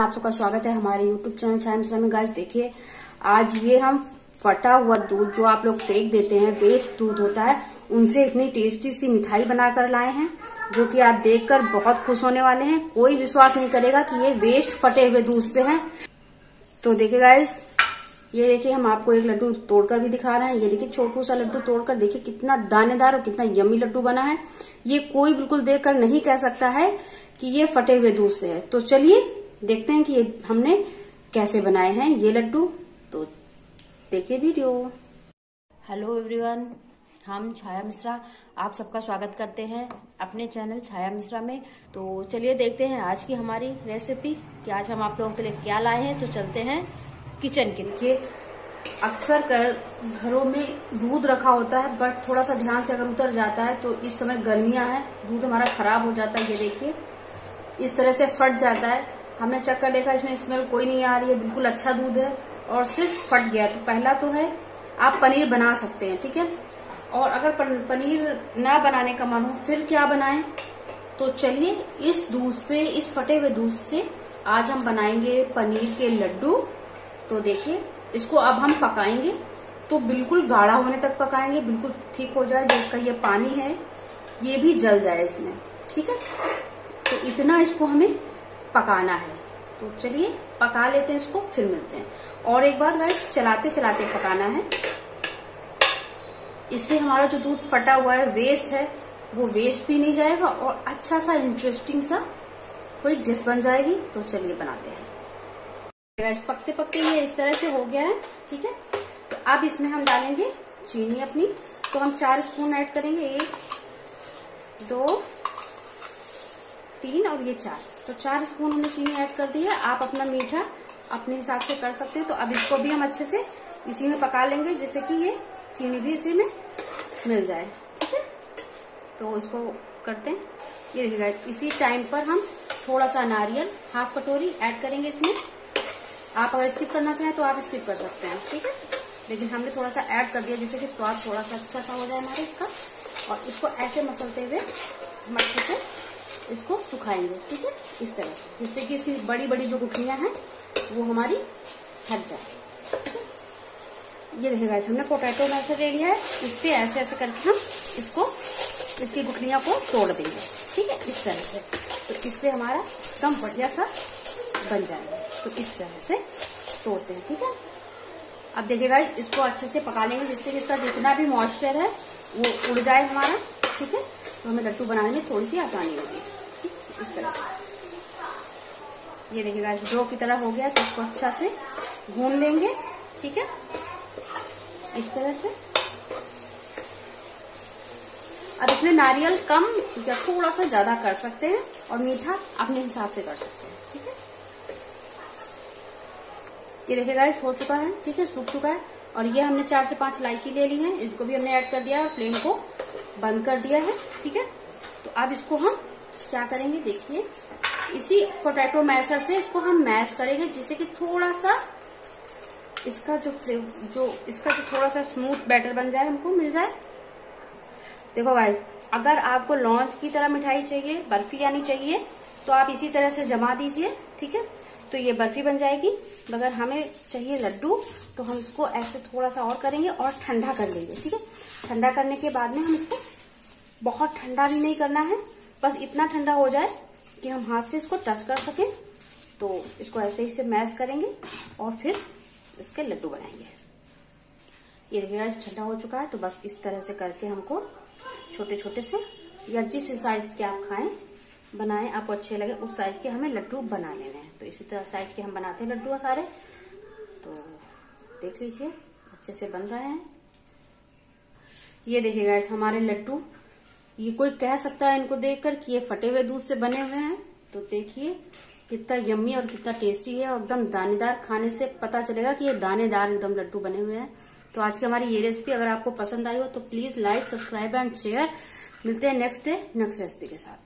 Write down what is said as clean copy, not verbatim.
आप सबका स्वागत है हमारे YouTube चैनल छाया मिश्रा में। गाइस देखिए, आज ये हम फटा हुआ दूध जो आप लोग फेंक देते हैं, वेस्ट दूध होता है, उनसे इतनी टेस्टी सी मिठाई बनाकर लाए हैं जो कि आप देखकर बहुत खुश होने वाले हैं। कोई विश्वास नहीं करेगा कि ये वेस्ट फटे हुए दूध से है। तो देखिए गाइस, ये देखिए हम आपको एक लड्डू तोड़कर भी दिखा रहे हैं। ये देखिए छोटू सा लड्डू तोड़कर देखिए कितना दानेदार और कितना यम्मी लड्डू बना है। ये कोई बिल्कुल देखकर नहीं कह सकता है कि ये फटे हुए दूध से है। तो चलिए देखते हैं कि ये हमने कैसे बनाए हैं ये लड्डू। तो देखिए वीडियो। हेलो एवरीवन, हम छाया मिश्रा आप सबका स्वागत करते हैं अपने चैनल छाया मिश्रा में। तो चलिए देखते हैं आज की हमारी रेसिपी कि आज हम आप लोगों के लिए क्या लाए हैं। तो चलते हैं किचन के। देखिए अक्सर कर घरों में दूध रखा होता है, बट थोड़ा सा ध्यान से अगर उतर जाता है तो इस समय गर्मियां हैं, दूध हमारा खराब हो जाता है। ये देखिए इस तरह से फट जाता है। हमने चेक कर देखा, इसमें स्मेल कोई नहीं आ रही है, बिल्कुल अच्छा दूध है और सिर्फ फट गया। तो पहला तो है आप पनीर बना सकते हैं, ठीक है। और अगर पनीर ना बनाने का मन हो फिर क्या बनाएं, तो चलिए इस दूध से, इस फटे हुए दूध से आज हम बनाएंगे पनीर के लड्डू। तो देखिए इसको अब हम पकाएंगे, तो बिल्कुल गाढ़ा होने तक पकाएंगे, बिल्कुल ठीक हो जाए। जो इसका ये पानी है ये भी जल जाए इसमें, ठीक है। तो इतना इसको हमें पकाना है। तो चलिए पका लेते हैं इसको, फिर मिलते हैं। और एक बार गैस चलाते चलाते पकाना है, इससे हमारा जो दूध फटा हुआ है, वेस्ट है, वो वेस्ट भी नहीं जाएगा और अच्छा सा इंटरेस्टिंग सा कोई डिश बन जाएगी। तो चलिए बनाते हैं गैस। पकते पकते ये इस तरह से हो गया है, ठीक है। तो अब इसमें हम डालेंगे चीनी अपनी। तो हम 4 स्पून ऐड करेंगे, 1 2 3 और ये 4। तो 4 स्पून हमने चीनी ऐड कर दी है। आप अपना मीठा अपने हिसाब से कर सकते हैं। तो अब इसको भी हम अच्छे से इसी में पका लेंगे, जैसे कि ये चीनी भी इसी में मिल जाए, ठीक है। तो इसको करते हैं। ये देखिएगा, इसी टाइम पर हम थोड़ा सा नारियल ½ कटोरी ऐड करेंगे इसमें। आप अगर स्किप करना चाहें तो आप स्किप कर सकते हैं, ठीक है। लेकिन हमने थोड़ा सा ऐड कर दिया जिससे कि स्वाद थोड़ा सा अच्छा सा हो जाए हमारे इसका। और इसको ऐसे मसलते हुए हम अच्छे से इसको सुखाएंगे, ठीक है, इस तरह से, जिससे कि इसकी बड़ी बड़ी जो गुठलियां हैं वो हमारी हट जाए, ठीक है। ये देखिए गाइस, हमने पोटैटो मैशर ले लिया है, इससे ऐसे ऐसे करके हम इसको, इसकी गुठलियां को तोड़ देंगे, ठीक है, इस तरह से। तो इससे हमारा एकदम बढ़िया सा बन जाएगा। तो इस तरह से तोड़ते हैं, ठीक है। अब देखिए गाइस, इसको अच्छे से पका लेंगे जिससे कि इसका जितना भी मॉइस्चर है वो उड़ जाए हमारा, ठीक है। तो हमें लड्डू बनाने में थोड़ी सी आसानी होगी, इस तरह से। ये देखिएगा डो की तरह हो गया, तो इसको अच्छा से भून लेंगे, ठीक है, इस तरह से। अब इसमें नारियल कम या थोड़ा सा ज्यादा कर सकते हैं और मीठा अपने हिसाब से कर सकते हैं, ठीक है। ये देखिएगा हो चुका है, ठीक है, सूख चुका है। और ये हमने 4 से 5 इलायची ले ली है, इसको भी हमने ऐड कर दिया है, फ्लेम को बंद कर दिया है, ठीक है। तो अब इसको हम क्या करेंगे, देखिए इसी पोटैटो मैशर से इसको हम मैश करेंगे, जिससे कि थोड़ा सा इसका जो थोड़ा सा स्मूथ बैटर बन जाए, हमको मिल जाए। देखो गाइस, अगर आपको लॉन्च की तरह मिठाई चाहिए, बर्फी यानी चाहिए, तो आप इसी तरह से जमा दीजिए, ठीक है। तो ये बर्फी बन जाएगी। मगर हमें चाहिए लड्डू, तो हम इसको ऐसे थोड़ा सा और करेंगे और ठंडा कर लेंगे, ठीक है। ठंडा करने के बाद में हम इसको बहुत ठंडा भी नहीं करना है, बस इतना ठंडा हो जाए कि हम हाथ से इसको टच कर सकें। तो इसको ऐसे ही से मैश करेंगे और फिर इसके लड्डू बनाएंगे। ये देखिए ठंडा हो चुका है, तो बस इस तरह से करके हमको छोटे छोटे से, या जिस साइज के आप खाएं बनाएं, आपको अच्छे लगे उस साइज के हमें लड्डू बना लेने हैं। तो इसी तरह साइज के हम बनाते हैं लड्डू सारे। तो देख लीजिए अच्छे से बन रहे हैं। ये देखिए गाइस हमारे लड्डू, ये कोई कह सकता है इनको देखकर कि ये फटे हुए दूध से बने हुए हैं। तो देखिए कितना यम्मी और कितना टेस्टी है, और एकदम दानेदार, खाने से पता चलेगा कि ये दानेदार एकदम लड्डू बने हुए हैं। तो आज की हमारी ये रेसिपी अगर आपको पसंद आई हो तो please like, subscribe and share. मिलते हैं नेक्स्ट डे नेक्स्ट रेसिपी के साथ।